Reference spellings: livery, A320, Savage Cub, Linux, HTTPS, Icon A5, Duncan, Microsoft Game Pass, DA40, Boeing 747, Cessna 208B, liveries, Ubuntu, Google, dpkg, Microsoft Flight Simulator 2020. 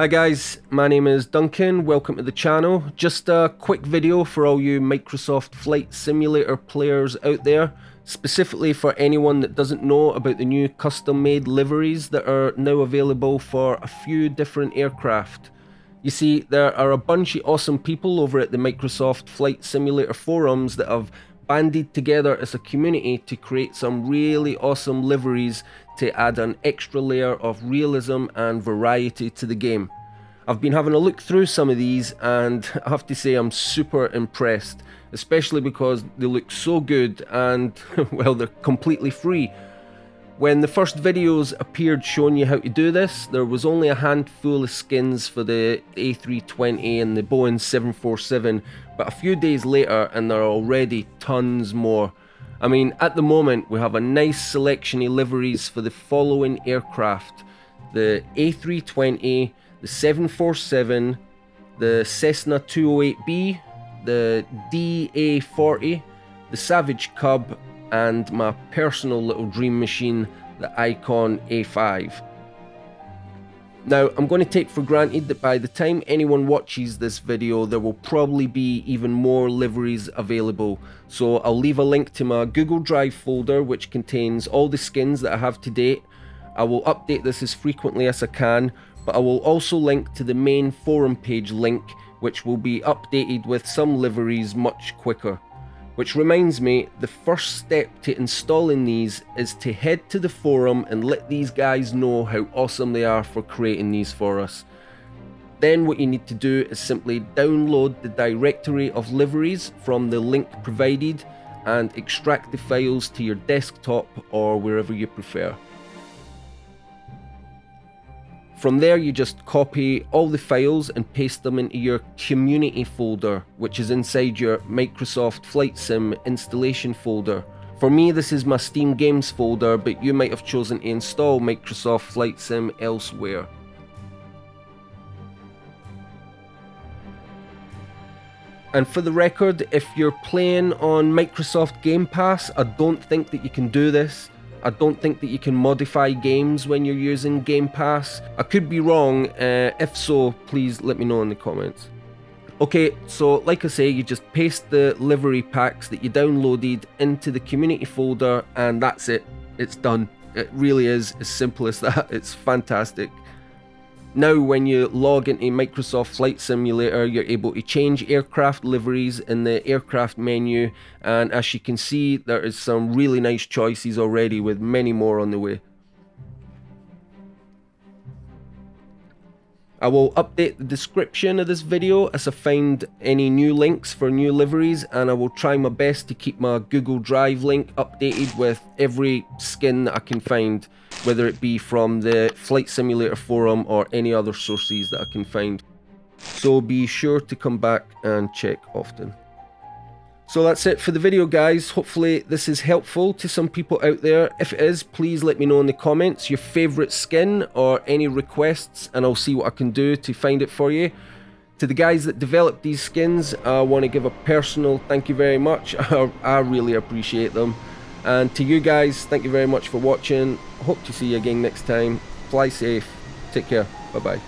Hi guys, my name is Duncan, welcome to the channel. Just a quick video for all you Microsoft Flight Simulator players out there, specifically for anyone that doesn't know about the new custom-made liveries that are now available for a few different aircraft. You see, there are a bunch of awesome people over at the Microsoft Flight Simulator forums that have banded together as a community to create some really awesome liveries to add an extra layer of realism and variety to the game. I've been having a look through some of these and I have to say I'm super impressed, especially because they look so good and, well, they're completely free. When the first videos appeared showing you how to do this, there was only a handful of skins for the A320 and the Boeing 747, but a few days later and there are already tons more. I mean, at the moment we have a nice selection of liveries for the following aircraft: the A320, the 747, the Cessna 208B, the DA40, the Savage Cub, and my personal little dream machine, the Icon A5. Now, I'm going to take for granted that by the time anyone watches this video, there will probably be even more liveries available. So I'll leave a link to my Google Drive folder, which contains all the skins that I have to date. I will update this as frequently as I can, but I will also link to the main forum page link, which will be updated with some liveries much quicker. Which reminds me, the first step to installing these is to head to the forum and let these guys know how awesome they are for creating these for us. Then what you need to do is simply download the directory of liveries from the link provided and extract the files to your desktop or wherever you prefer. From there, you just copy all the files and paste them into your community folder, which is inside your Microsoft Flight Sim installation folder. For me, this is my Steam Games folder, but you might have chosen to install Microsoft Flight Sim elsewhere. And for the record, if you're playing on Microsoft Game Pass, I don't think that you can do this. I don't think that you can modify games when you're using Game Pass. I could be wrong, if so, please let me know in the comments. Okay, so like I say, you just paste the livery packs that you downloaded into the community folder and that's it, it's done. It really is as simple as that, it's fantastic. Now when you log into Microsoft Flight Simulator, you're able to change aircraft liveries in the aircraft menu, and as you can see, there is some really nice choices already with many more on the way. I will update the description of this video as I find any new links for new liveries, and I will try my best to keep my Google Drive link updated with every skin that I can find, whether it be from the Flight Simulator forum or any other sources that I can find. So be sure to come back and check often. So that's it for the video, guys. Hopefully this is helpful to some people out there. If it is, please let me know in the comments your favorite skin or any requests and I'll see what I can do to find it for you. To the guys that developed these skins, I want to give a personal thank you very much. I really appreciate them. And to you guys, thank you very much for watching. Hope to see you again next time. Fly safe. Take care. Bye-bye.